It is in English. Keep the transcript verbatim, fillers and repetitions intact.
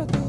America.